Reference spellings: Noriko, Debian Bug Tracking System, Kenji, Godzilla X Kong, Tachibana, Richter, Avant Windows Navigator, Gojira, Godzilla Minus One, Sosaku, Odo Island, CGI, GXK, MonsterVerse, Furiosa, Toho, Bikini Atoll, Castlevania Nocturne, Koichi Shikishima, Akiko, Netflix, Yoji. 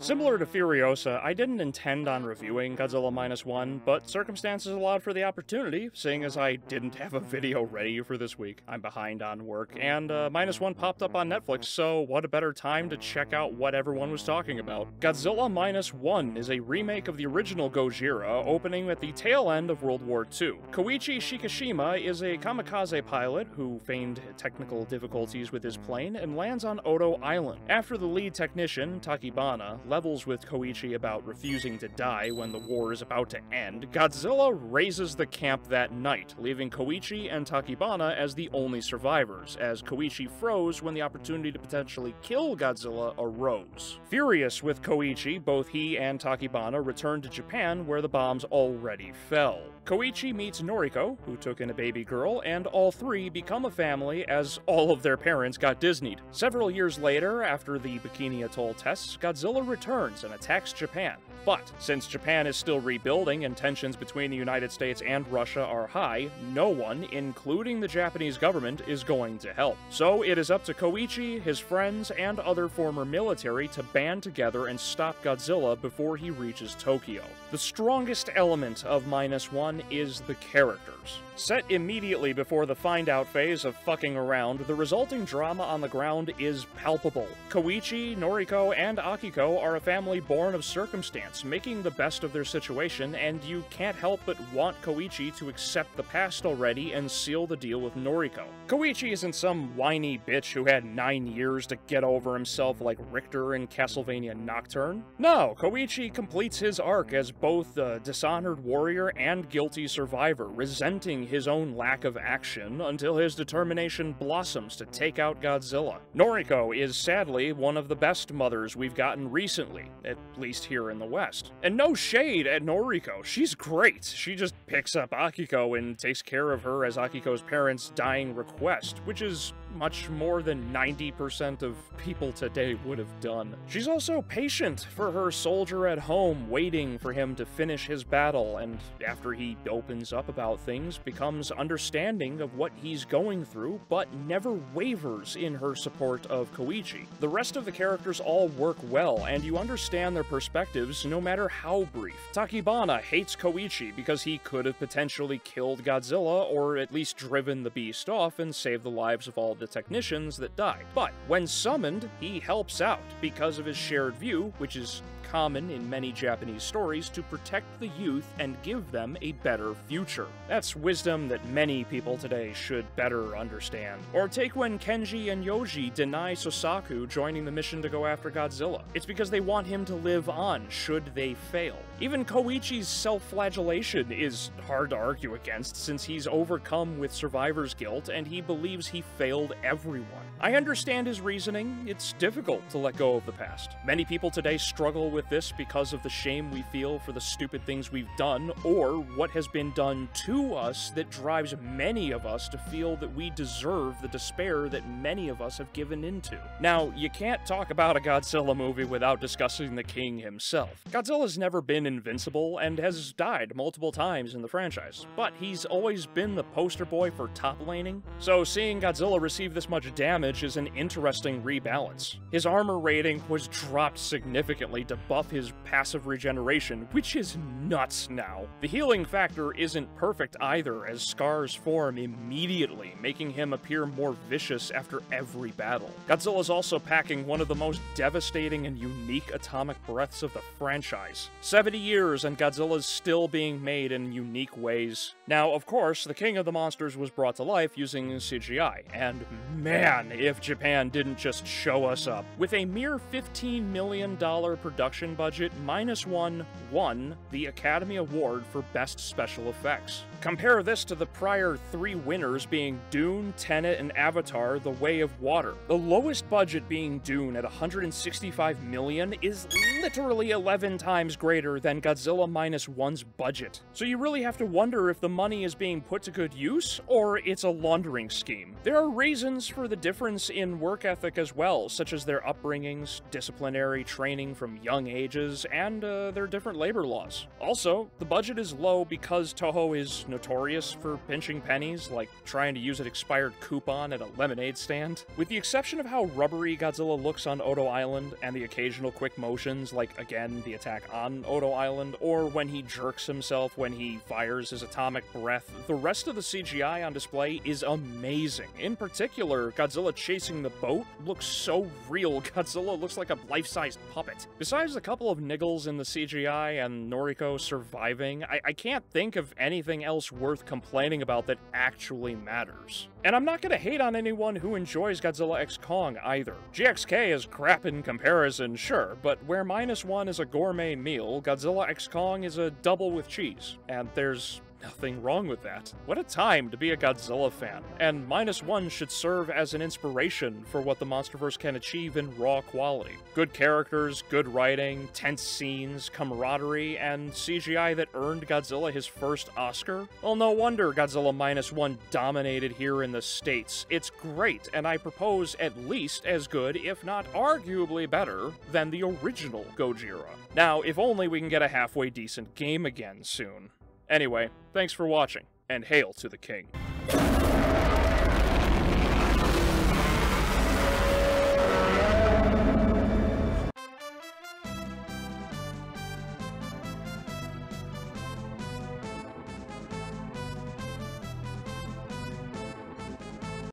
Similar to Furiosa, I didn't intend on reviewing Godzilla Minus One, but circumstances allowed for the opportunity, seeing as I didn't have a video ready for this week. I'm behind on work, and Minus One popped up on Netflix, so what a better time to check out what everyone was talking about. Godzilla Minus One is a remake of the original Gojira, opening at the tail end of World War II. Koichi Shikishima is a kamikaze pilot who feigned technical difficulties with his plane and lands on Odo Island. After the lead technician, Tachibana, levels with Koichi about refusing to die when the war is about to end, Godzilla raises the camp that night, leaving Koichi and Tachibana as the only survivors, as Koichi froze when the opportunity to potentially kill Godzilla arose. Furious with Koichi, both he and Tachibana return to Japan, where the bombs already fell. Koichi meets Noriko, who took in a baby girl, and all three become a family as all of their parents got Disneyed. Several years later, after the Bikini Atoll tests, Godzilla returns and attacks Japan. But since Japan is still rebuilding and tensions between the United States and Russia are high, no one, including the Japanese government, is going to help. So it is up to Koichi, his friends, and other former military to band together and stop Godzilla before he reaches Tokyo. The strongest element of Minus One is the characters. Set immediately before the find-out phase of fucking around, the resulting drama on the ground is palpable. Koichi, Noriko, and Akiko are a family born of circumstance, making the best of their situation, and you can't help but want Koichi to accept the past already and seal the deal with Noriko. Koichi isn't some whiny bitch who had 9 years to get over himself like Richter in Castlevania Nocturne. No, Koichi completes his arc as both the dishonored warrior and guilty survivor, resenting his own lack of action until his determination blossoms to take out Godzilla. Noriko is sadly one of the best mothers we've gotten recently, at least here in the West. And no shade at Noriko, she's great. She just picks up Akiko and takes care of her as Akiko's parents' dying request, which is much more than 90% of people today would have done. She's also patient for her soldier at home, waiting for him to finish his battle, and after he opens up about things, becomes understanding of what he's going through, but never wavers in her support of Koichi. The rest of the characters all work well, and you understand their perspectives no matter how brief. Tachibana hates Koichi because he could have potentially killed Godzilla, or at least driven the beast off and saved the lives of all the technicians that died. But when summoned, he helps out because of his shared view, which is common in many Japanese stories, to protect the youth and give them a better future. That's wisdom that many people today should better understand. Or take when Kenji and Yoji deny Sosaku joining the mission to go after Godzilla. It's because they want him to live on, should they fail. Even Koichi's self-flagellation is hard to argue against, since he's overcome with survivor's guilt and he believes he failed everyone. I understand his reasoning. It's difficult to let go of the past. Many people today struggle with this because of the shame we feel for the stupid things we've done, or what has been done to us, that drives many of us to feel that we deserve the despair that many of us have given into. Now, you can't talk about a Godzilla movie without discussing the king himself. Godzilla's never been invincible and has died multiple times in the franchise, but he's always been the poster boy for top laning, so seeing Godzilla receive this much damage is an interesting rebalance. His armor rating was dropped significantly to buff his passive regeneration, which is nuts now. The healing factor isn't perfect either, as scars form immediately, making him appear more vicious after every battle. Godzilla's also packing one of the most devastating and unique atomic breaths of the franchise. 70 years and Godzilla's still being made in unique ways. Now, of course, the King of the Monsters was brought to life using CGI, and man, if Japan didn't just show us up. With a mere $15 million production budget, Minus One won the Academy Award for Best Special Effects. Compare this to the prior three winners being Dune, Tenet, and Avatar: The Way of Water. The lowest budget being Dune at $165 million is literally 11 times greater than Godzilla Minus One's budget. So you really have to wonder if the money is being put to good use, or it's a laundering scheme. There are reasons reasons for the difference in work ethic as well, such as their upbringings, disciplinary training from young ages, and their different labor laws. Also, the budget is low because Toho is notorious for pinching pennies, like trying to use an expired coupon at a lemonade stand. With the exception of how rubbery Godzilla looks on Odo Island, and the occasional quick motions, like again the attack on Odo Island, or when he jerks himself when he fires his atomic breath, the rest of the CGI on display is amazing. In particular, Godzilla chasing the boat looks so real, Godzilla looks like a life-sized puppet. Besides a couple of niggles in the CGI and Noriko surviving, I can't think of anything else worth complaining about that actually matters. And I'm not gonna hate on anyone who enjoys Godzilla X Kong either. GXK is crap in comparison, sure, but where Minus One is a gourmet meal, Godzilla X Kong is a double with cheese, and there's nothing wrong with that. What a time to be a Godzilla fan, and Minus One should serve as an inspiration for what the MonsterVerse can achieve in raw quality. Good characters, good writing, tense scenes, camaraderie, and CGI that earned Godzilla his first Oscar? Well, no wonder Godzilla Minus One dominated here in the States. It's great, and I propose at least as good, if not arguably better, than the original Gojira. Now, if only we can get a halfway decent game again soon. Anyway, thanks for watching, and hail to the king.